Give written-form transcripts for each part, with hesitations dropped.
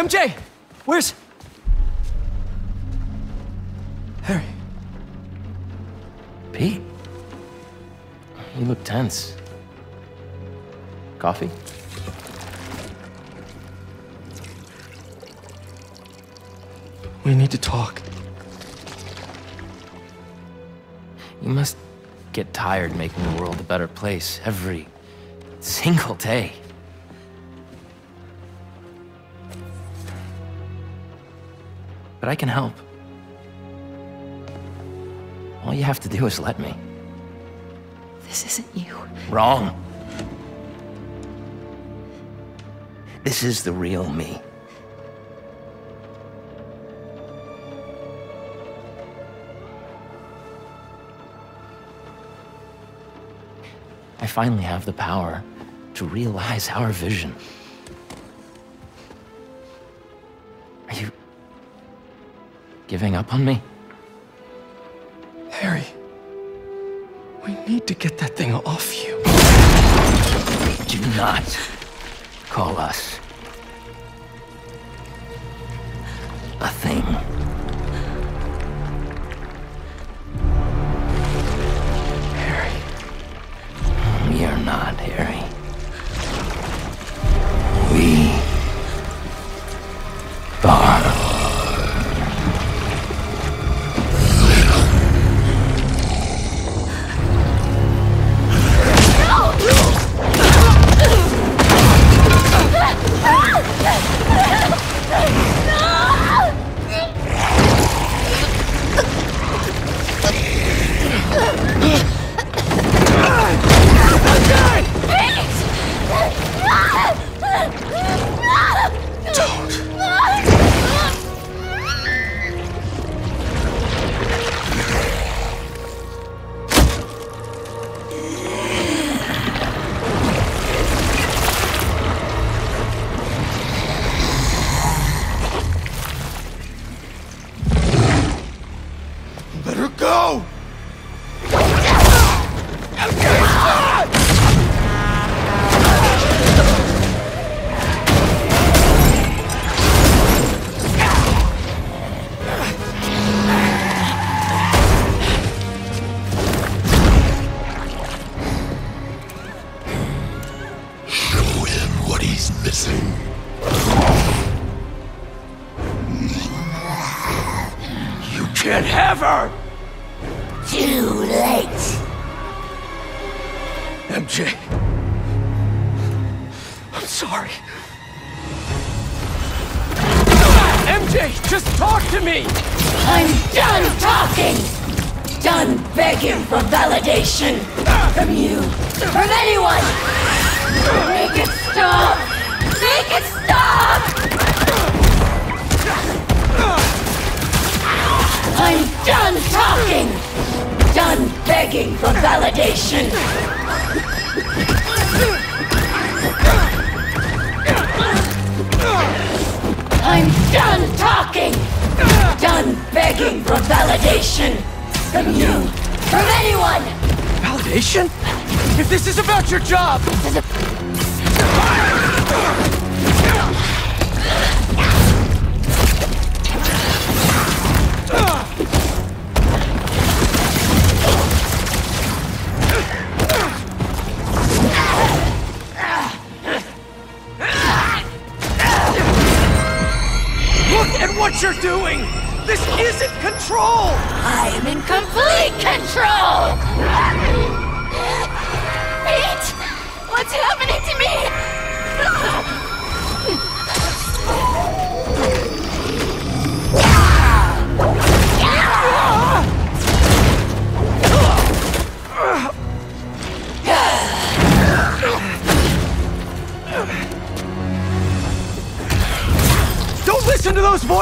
MJ! Where's... Harry? Pete? You look tense. Coffee? We need to talk. You must get tired making the world a better place every single day. But I can help. All you have to do is let me. This isn't you. Wrong. This is the real me. I finally have the power to realize our vision. Are you giving up on me? Harry, we need to get that thing off you. Do not call us a thing. Harry. We are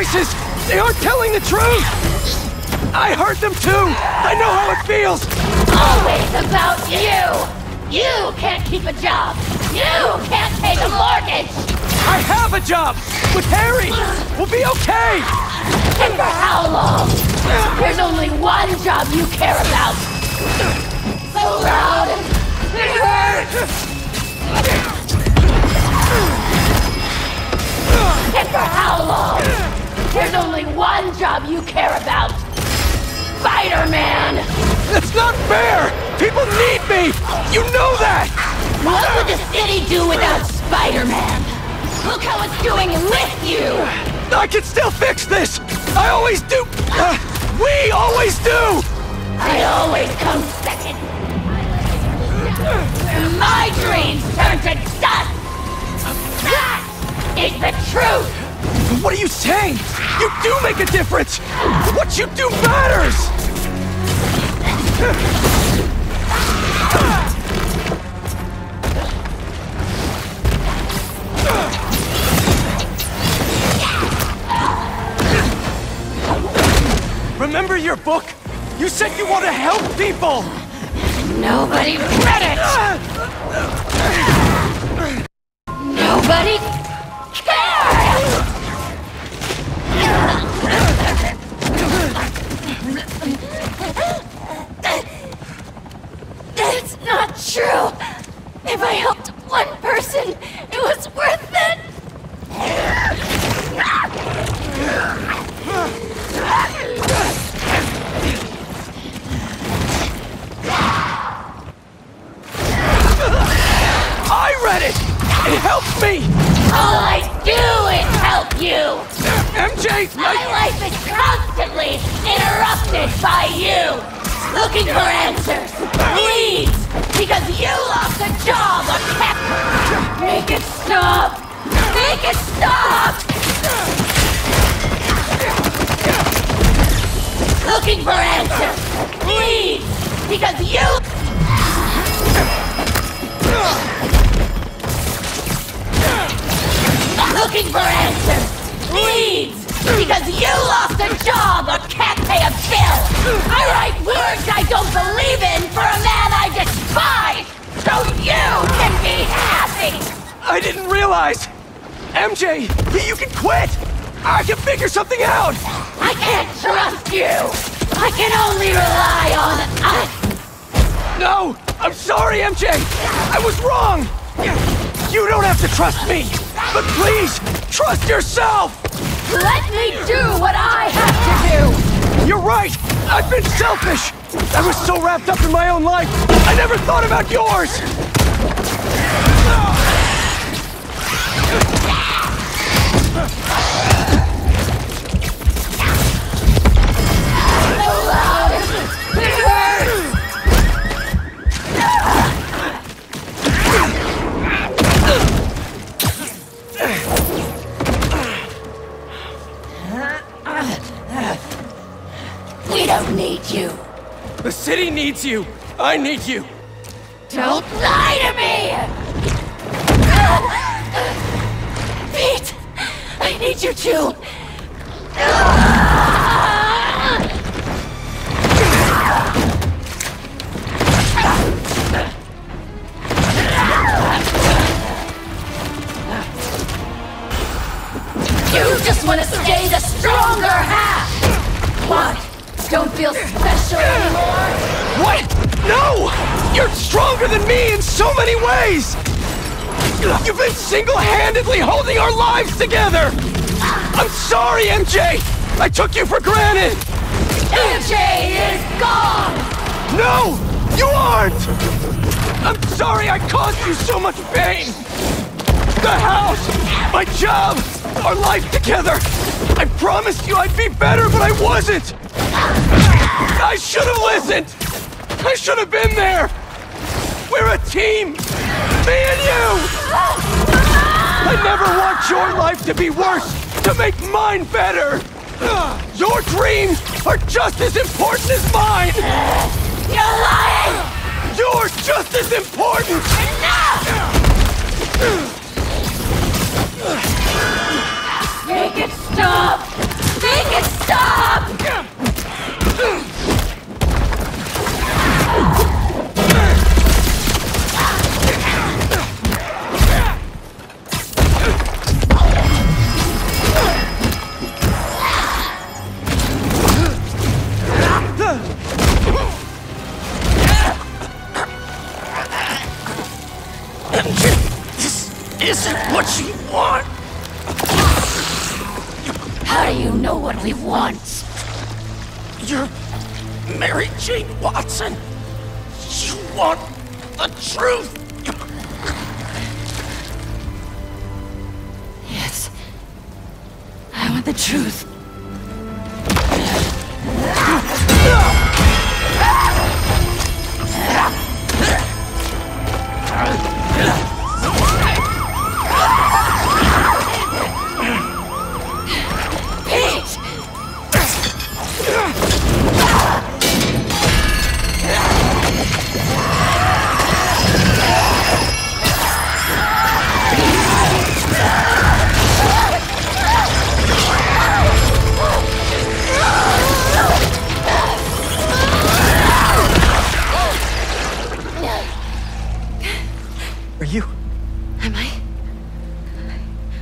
voices! They aren't telling the truth! I heard them too! I know how it feels! Always about you! You can't keep a job! You can't pay the mortgage! I have a job! With Harry! We'll be okay! And for how long? There's only one job you care about! So loud! It hurts! And for how job you care about! Spider-Man! That's not fair! People need me! You know that! What would the city do without Spider-Man? Look how it's doing with you! I can still fix this! I always do! We always do! I always come second! My dreams turn to dust! That is the truth! What are you saying? You do make a difference! What you do matters! Remember your book? You said you want to help people! Nobody read it! Nobody cares! That's not true! If I helped one person, it was worth it! I read it! It helped me! All I do is help you! MJ! My life is constantly interrupted by you! Looking for answers! Please! Because you lost a job on campus! Make it stop! Make it stop! Looking for answers! Please! Because you... Looking for answers! Please! Because you lost a job or can't pay a bill! I write words I don't believe in for a man I despise! So you can be happy! I didn't realize! MJ, you can quit! I can figure something out! I can't trust you! I can only rely on us! No! I'm sorry, MJ! I was wrong! You don't have to trust me! But please, trust yourself! Let me do what I have to do! You're right! I've been selfish! I was so wrapped up in my own life, I never thought about yours! So loud! It hurts! We don't need you. The city needs you. I need you. Don't lie to me! Pete! I need you too! You just want to stay the stronger half! What? Don't feel special anymore! Wait! No! You're stronger than me in so many ways! You've been single-handedly holding our lives together! I'm sorry, MJ! I took you for granted! MJ is gone! No! You aren't! I'm sorry I caused you so much pain! The house! My job! Our life together! I promised you I'd be better, but I wasn't! I should have listened! I should have been there! We're a team! Me and you! I never want your life to be worse, to make mine better! Your dreams are just as important as mine! You're lying! You're just as important! Enough! Make it stop! Make it stop! This isn't what you want! How do you know what we want? You're Mary Jane Watson. You want the truth. Yes. I want the truth.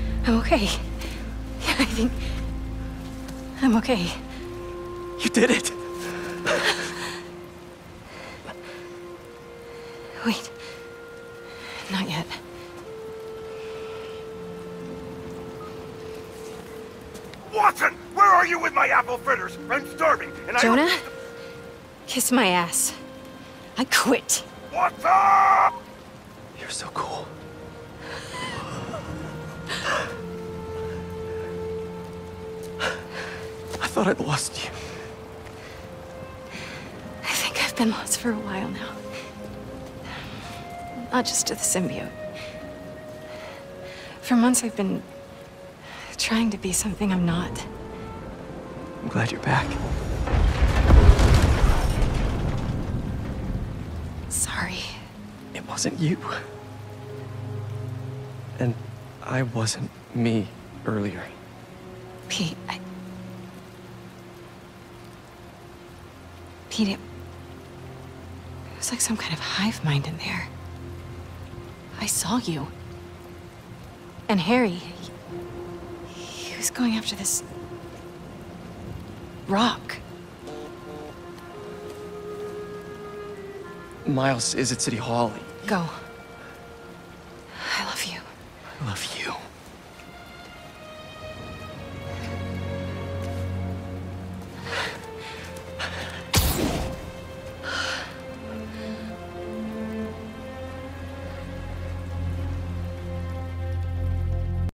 I'm okay. Yeah, I think I'm okay. You did it. Wait. Not yet. Watson, where are you with my apple fritters? I'm starving, and Jonah, kiss my ass. I quit. Watson! You're so cool. I thought I'd lost you. I think I've been lost for a while now. Not just to the symbiote. For months I've been trying to be something I'm not. I'm glad you're back. Sorry. It wasn't you. And I wasn't me earlier. Pete, it was like some kind of hive mind in there. I saw you. And Harry, he was going after this rock. Miles is at City Hall. Go. I love you. I love you.